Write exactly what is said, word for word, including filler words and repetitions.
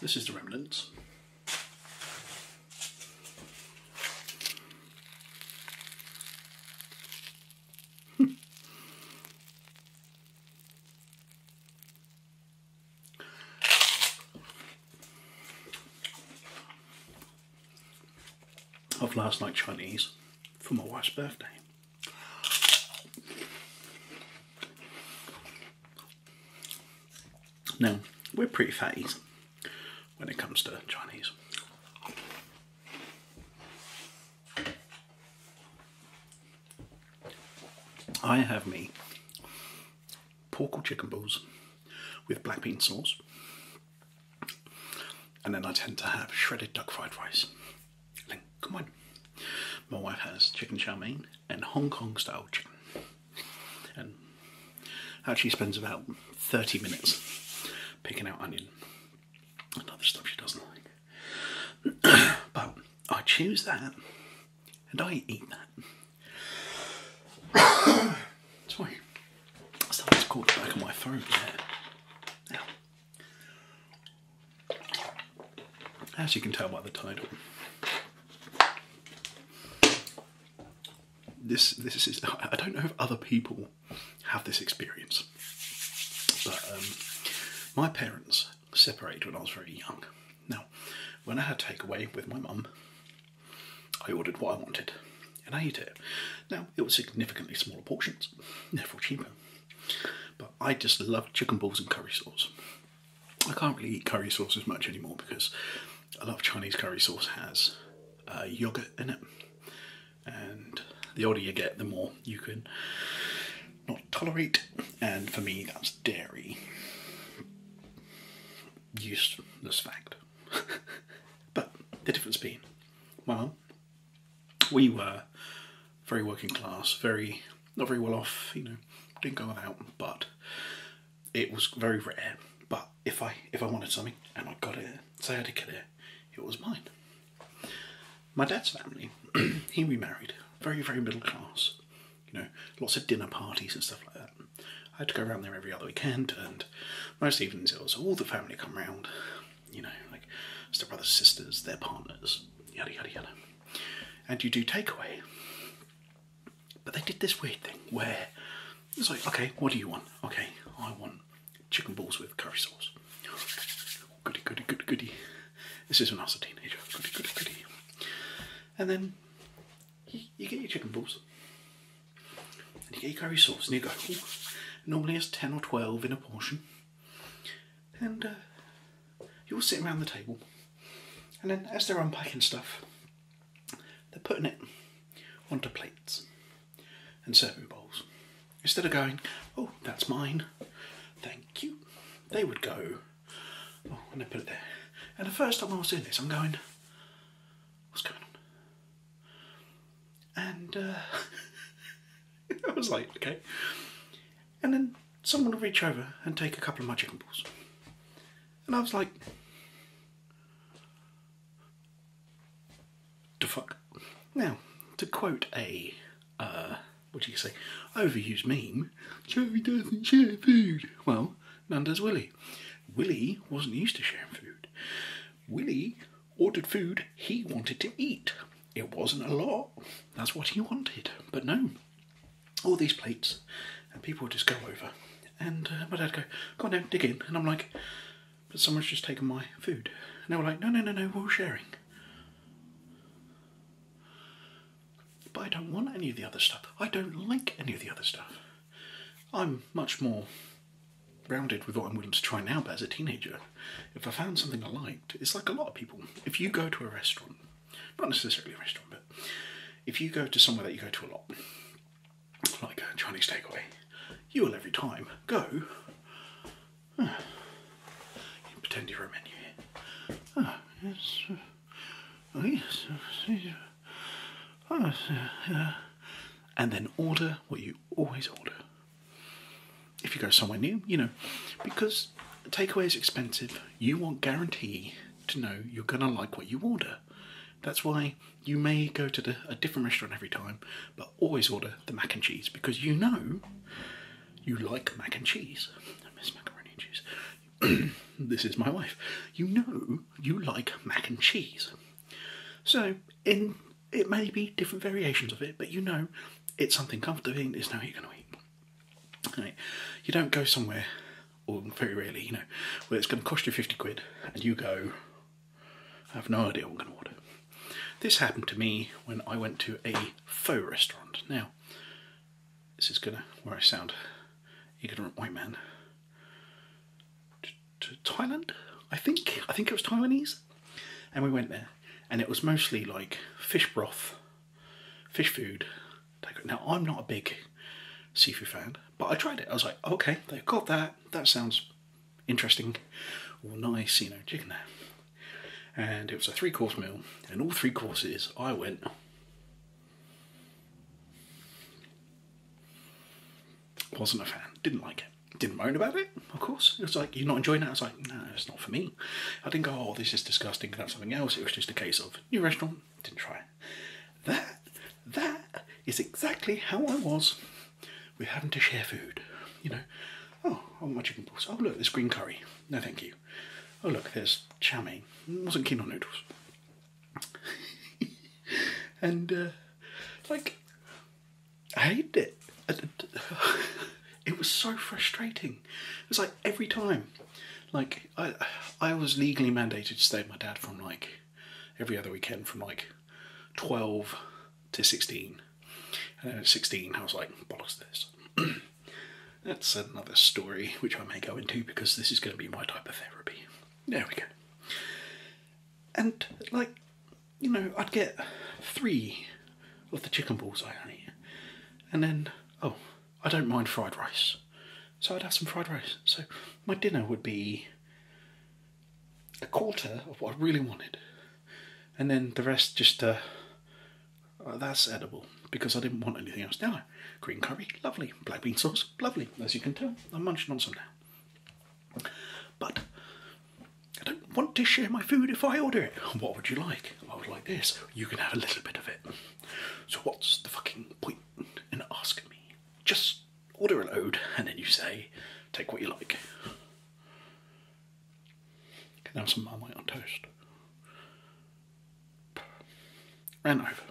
This is the remnants. Of last night Chinese for my wife's birthday. Now, we're pretty fatties when it comes to Chinese. I have me pork or chicken balls with black bean sauce, and then I tend to have shredded duck fried rice. Then, come on, my wife has chicken chow mein and Hong Kong style chicken, and actually spends about thirty minutes picking out onion and other stuff she doesn't like. But I choose that and I eat that. Sorry, something's caught the back of my throat there. Now, as you can tell by the title, this this is, I don't know if other people have this experience, but um my parents separated when I was very young. Now, when I had takeaway with my mum, I ordered what I wanted and I ate it. Now, it was significantly smaller portions, therefore cheaper. But I just loved chicken balls and curry sauce. I can't really eat curry sauce as much anymore because a lot of Chinese curry sauce has uh, yogurt in it. And the older you get, the more you can not tolerate. And for me, that's dairy. Useless fact. But the difference being, well, we were very working class, very not very well off, you know, didn't go out, but it was very rare. But if I if I wanted something and I got it, say I had to get it, it was mine. My dad's family, he remarried, very, very middle class, you know, lots of dinner parties and stuff like that. I had to go around there every other weekend, and most evenings it was all the family come round, you know, like stepbrothers, sisters, their partners, yada yada yada. And you do takeaway. But they did this weird thing where it's like, okay, what do you want? Okay, I want chicken balls with curry sauce. Goody, goody, goody, goody. This is when I was a teenager. Goody, goody, goody. And then you, you get your chicken balls, and you get your curry sauce, and you go, ooh. Normally it's ten or twelve in a portion, and uh, you all sit around the table, and then as they're unpacking stuff, they're putting it onto plates and serving bowls. Instead of going, oh, that's mine, thank you, they would go, oh, and they put it there. And the first time I was doing this, I'm going, what's going on? And uh, I was like, okay. And then someone would reach over and take a couple of my chicken balls. And I was like, the fuck? Now, to quote a, uh, what do you say, overused meme, Joey doesn't share food. Well, none does Willie. Willie wasn't used to sharing food. Willie ordered food he wanted to eat. It wasn't a lot. That's what he wanted. But no, all these plates. And people would just go over, and uh, my dad would go, go on now, dig in. And I'm like, but someone's just taken my food. And they were like, no, no, no, no, we're all sharing. But I don't want any of the other stuff. I don't like any of the other stuff. I'm much more rounded with what I'm willing to try now, but as a teenager, if I found something I liked, it's like a lot of people. If you go to a restaurant, not necessarily a restaurant, but if you go to somewhere that you go to a lot, like a Chinese takeaway, you will every time go, oh, you pretend you're a menu here. Oh, yes. Oh, yes. Oh, yeah. And then order what you always order. If you go somewhere new, you know, because takeaway is expensive, you want guarantee to know you're going to like what you order. That's why you may go to the, a different restaurant every time, but always order the mac and cheese, because you know you like mac and cheese. I miss macaroni and cheese. this is my wife, you know you like mac and cheese. So in it may be different variations of it, but you know it's something comforting, it's now you're going to eat. Right. You don't go somewhere, or very rarely, you know, where it's going to cost you fifty quid and you go, I have no idea what I'm going to order. This happened to me when I went to a faux restaurant. Now, this is going to, where I sound ignorant white man, to Thailand, I think. I think it was Taiwanese. And we went there, and it was mostly like fish broth, fish food. Now, I'm not a big seafood fan, but I tried it. I was like, okay, they've got that. That sounds interesting. Well, nice, you know, chicken there. And it was a three-course meal, and all three courses, I went, wasn't a fan, didn't like it, didn't moan about it, of course. It was like, you're not enjoying it? I was like, no, it's not for me. I didn't go, oh, this is disgusting, can I have something else? It was just a case of, new restaurant, didn't try it. That, that is exactly how I was with having to share food, you know. Oh, I want my chicken balls. Oh, look, there's green curry. No, thank you. Oh look, there's chow mein. Wasn't keen on noodles. And, uh, like, I hated it. It was so frustrating. It was like every time. Like, I I was legally mandated to stay with my dad from like, every other weekend from like twelve to sixteen. And then at sixteen, I was like, bollocks this. That's another story, which I may go into because this is going to be my type of therapy. There we go. And, like, you know, I'd get three of the chicken balls I ate. And then, oh, I don't mind fried rice. So I'd have some fried rice. So my dinner would be a quarter of what I really wanted. And then the rest just, uh, oh, that's edible. Because I didn't want anything else. Now, green curry, lovely. Black bean sauce, lovely. As you can tell, I'm munching on some now. But I don't want to share my food if I order it. What would you like? I would like this. You can have a little bit of it. So what's the fucking point in asking me? Just order a load and then you say, take what you like. Can I have some Marmite on toast? Ran over.